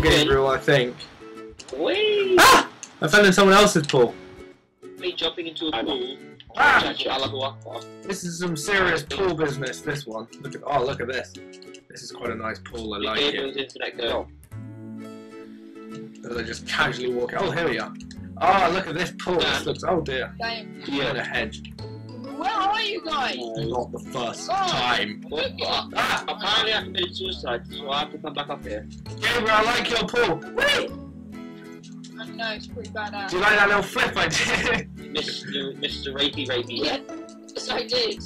Gabriel, I think. Wait. Ah! I found in someone else's pool. Me jumping into a pool. Ah! This is some serious pool business, this one. Look at, oh, look at this. This is quite a nice pool, I like it. As I just casually walk out. Oh, here we are. Oh, look at this pool. This looks, oh dear. Yeah, the hedge. Where are you guys? Not the first time. Ah, apparently I committed suicide, so I have to come back up here. Gabriel, I like your pool. Whee! I know, it's pretty badass. Do you like that little flip I did? Mr. Rapey Rapey. Yeah, yes I did.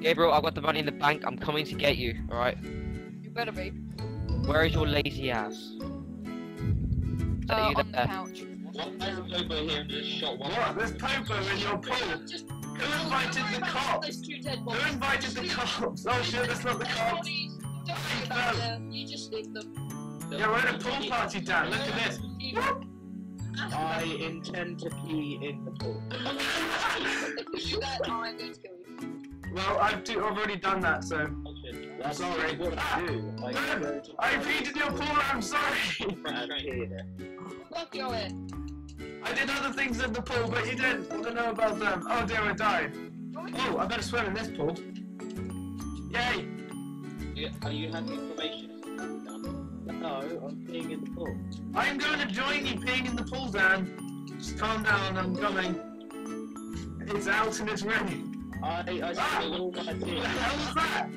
Gabriel, I've got the money in the bank. I'm coming to get you, alright? You better be. Where is your lazy ass? On the couch. What? There's Popo in your pool. Who invited the cops? Who invited the cops? Oh shit, that's not the cops. You just leave them. Yeah, we're at a pool party, Dan. Look at this. I intend to pee in the pool. If you do that, I'm going to kill you. Well, I've already done that, so... I'm sorry. Dan, I peed in your pool, I'm sorry. Fuck your head. I did other things in the pool, but you didn't. I don't know about them. Oh dear, I died. Oh, I better swim in this pool. Yay! Yeah, are you having information? No, I'm peeing in the pool. I'm going to join you peeing in the pool, Dan. Just calm down, I'm coming. It's out and it's ready. I spilled all my tea. What the hell was that?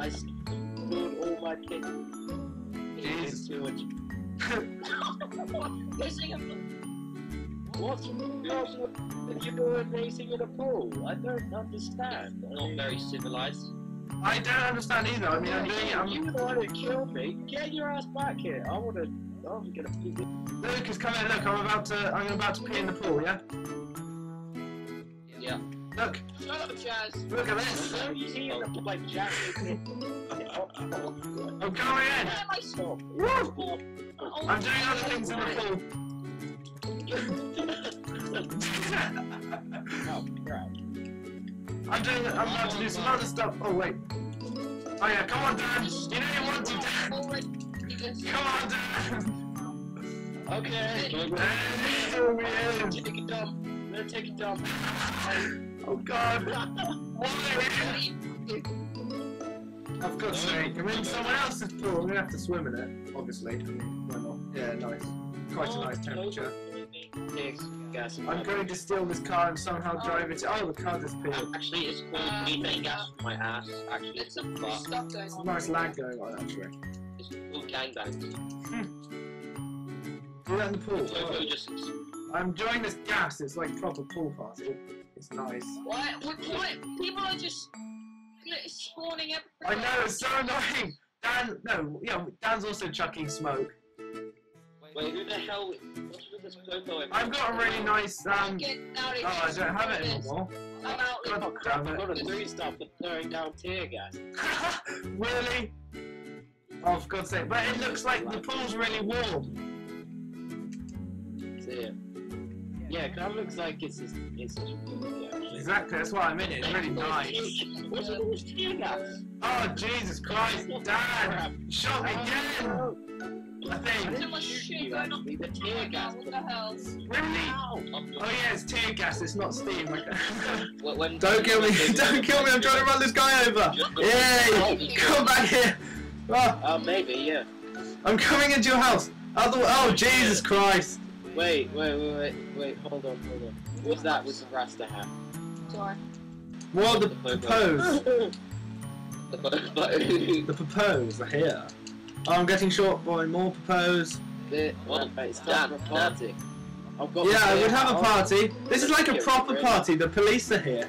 I spilled all my tea. It's too much. What? You were racing in a pool. I don't understand. It's not very civilized. I don't understand either. I mean, I'm you the one who killed me. Get your ass back here. I'm gonna pee. Lucas, come here. Look, I'm about to pee in the pool. Yeah. Yeah. Look. Shut up, Jazz. Look at this. Where are you seeing the like Jazz? I'm coming in. I stop. Woo! I'm doing other things in the pool. Oh crap. I'm about to do some other stuff. Oh wait. Oh yeah, come on Dan. You know you want to Dan. Come on Dan. Okay. Take it off. No, take it off. Oh god. I've got to say, I'm in someone else's pool. I'm gonna have to swim in it, obviously. Why not? Yeah, nice. Quite a nice temperature. I'm going to steal this car and somehow drive it. Oh, the car disappeared. Actually, it's called methane gas from my ass. Actually, it's a stuff going on. Nice lag going on, actually. It's called gangbang. Do that in the pool. I'm enjoying this gas. It's like proper pool party. It's nice. What? People are just spawning everywhere. I know. It's so annoying. Dan, no, yeah, Dan's also chucking smoke. Wait, who the hell? What's with this photo? I've got a really nice. Oh, I don't have it anymore. I'm out. Oh, crap, I've got to do stuff with throwing down tear gas. Really? Oh, for God's sake! But it looks like the pool's really warm. See it? Yeah, it kind of looks like it's just exactly, that's why I'm in it. It's really nice. What's all this tear gas? Oh Jesus Christ, Dan! Shot again! I think. There's so much shit going on. The tear gas. What the hell? Really? Oh yeah, it's tear gas. It's not steam. Don't kill me! Don't kill me! I'm trying to run this guy over. Yay! Come back here. Oh, maybe yeah. I'm coming into your house. Oh Jesus Christ! Wait! Hold on. What's that with the Rasta hat? Sorry. What the propose? The propose are here. Oh, I'm getting short by more propose. It's time for a party. Yeah, I would have a party. This is like a proper party. The police are here.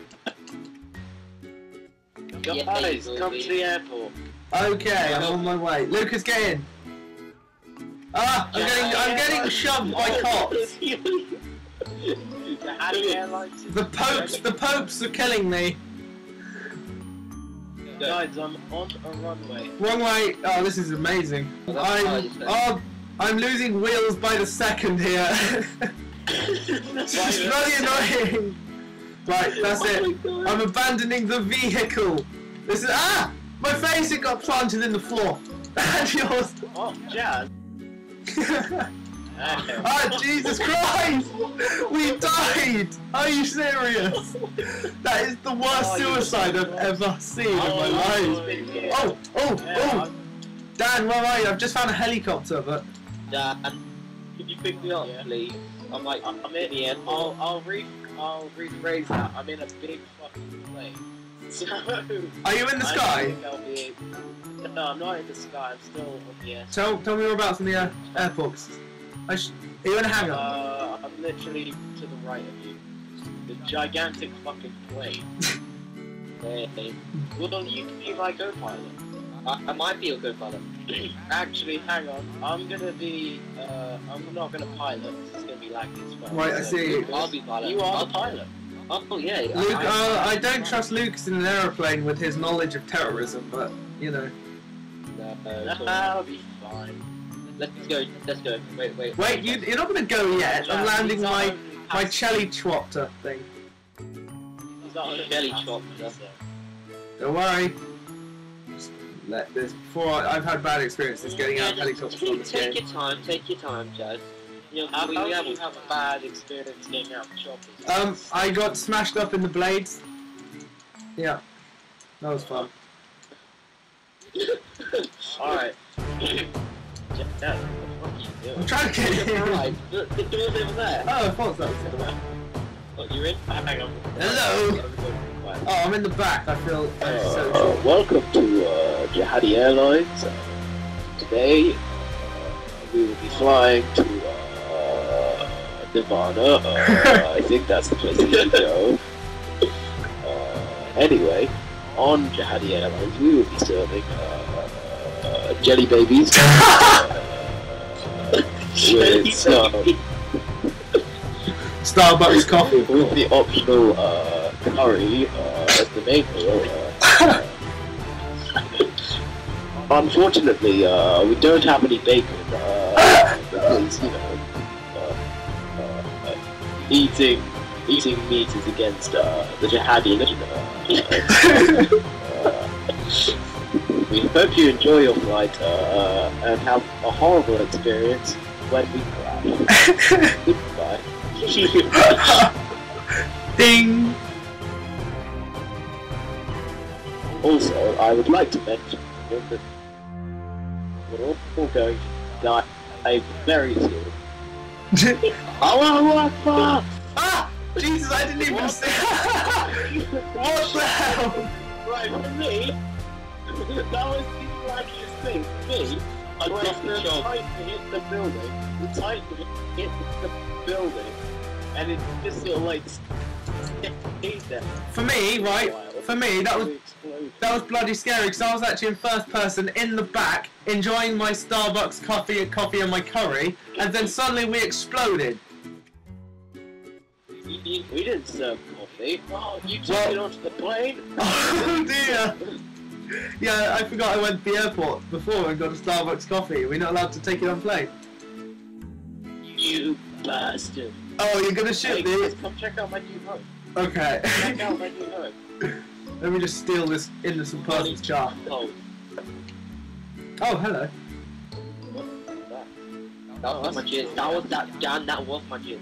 Guys, come to the airport. Okay, I'm on my way. Lucas, get in. Ah, I'm getting shoved by cops. The popes are killing me. Guys, I'm on a runway. Oh, this is amazing. I'm losing wheels by the second here. It's just really annoying. Right, that's it. I'm abandoning the vehicle. This is my face. It got planted in the floor. And yours. Oh, Jazz. Oh, Jesus Christ! We died! Are you serious? That is the worst suicide I've ever seen in my life. Yeah. Oh! Dan, where are you? I've just found a helicopter, but... Dan, can you pick me up, please? I'm in the end. I'll rephrase that. I'm in a big fucking plane. So... Are you in the sky? No, I'm not in the sky. I'm still on the air. Tell me whereabouts in the airport. Are you in a hangar? I'm literally to the right of you. The gigantic fucking plane. Hey. Will you be my co-pilot? I might be a co-pilot. Actually, hang on. I'm not gonna pilot. It's gonna be like this. Right, I see. Luke, I'll be pilot. You are the pilot. Oh yeah. Luke, I don't trust Luke's in an aeroplane with his knowledge of terrorism, but you know. No, I'll be fine. Let's go, wait, you're not going to go yet, I'm landing my Chelly-chopter thing. He's not a Chelly-chopter. Don't worry. Just let this, I've had bad experiences getting out of helicopters on this game. Take your time, Jazz. We haven't had a bad experience getting out of choppers. I got smashed up in the blades. Yeah, that was fun. Alright. No, what are you doing? I'm trying to get in. Right. The door's over there. Oh, I thought that was the door. What, you're in? Hang on. Hello! Oh, I'm in the back. I feel so good. Welcome to Jihadi Airlines. Today, we will be flying to Nirvana. I think that's the place we need to go. Anyway, on Jihadi Airlines, we will be serving... jelly babies with Starbucks coffee with the optional curry as the main meal. Unfortunately, we don't have any bacon because eating meat is against the jihadi religion. We hope you enjoy your flight and have a horrible experience when we crash. Goodbye. Ding! Also, I would like to mention that we're all going to die very soon. Oh, ah! Jesus, I didn't even see it! What the hell? Right, for me... That was the luckiest thing for me. I got the Titan hit the building. The Titan hit the building, and it just sort of like stayed there. For me, right? For me, that was bloody scary because I was actually in first person in the back, enjoying my Starbucks coffee and my curry, and then suddenly we exploded. We didn't serve coffee. Oh, you took it onto the plane. Oh dear. Yeah, I forgot I went to the airport before and got a Starbucks coffee. We're not allowed to take it on plane. You bastard. Oh, you're gonna shoot me? Come check out my new home. Okay. Check out my new home. Let me just steal this innocent person's chart. Oh, hello. That was my jizz. That was my jizz.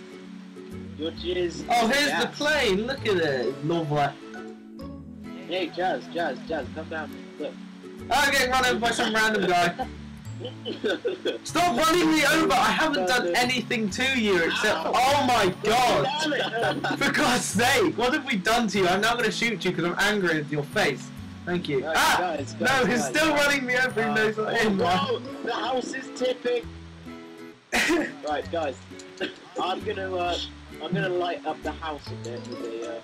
Your jizz. Oh, here's the plane. Look at it. Lovely. Hey, Jazz, come down. Look. I'm getting run over by some random guy. Stop running me over! I haven't done anything to you except... Oh my god! For God's sake, what have we done to you? I'm now going to shoot you because I'm angry at your face. Thank you. No, guys, no, he's still running me over. He knows what I'm doing. The house is tipping. Right, guys. I'm gonna light up the house a bit with the...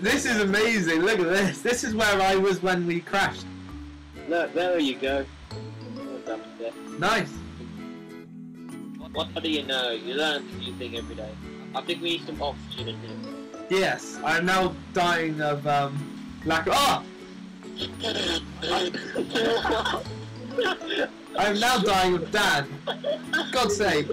This is amazing, look at this. This is where I was when we crashed. Look, there you go. Nice. What do you know? You learn a new thing every day. I think we need some oxygen in here. Yes, I'm now dying of lack of... I'm now dying of Dan. God's sake.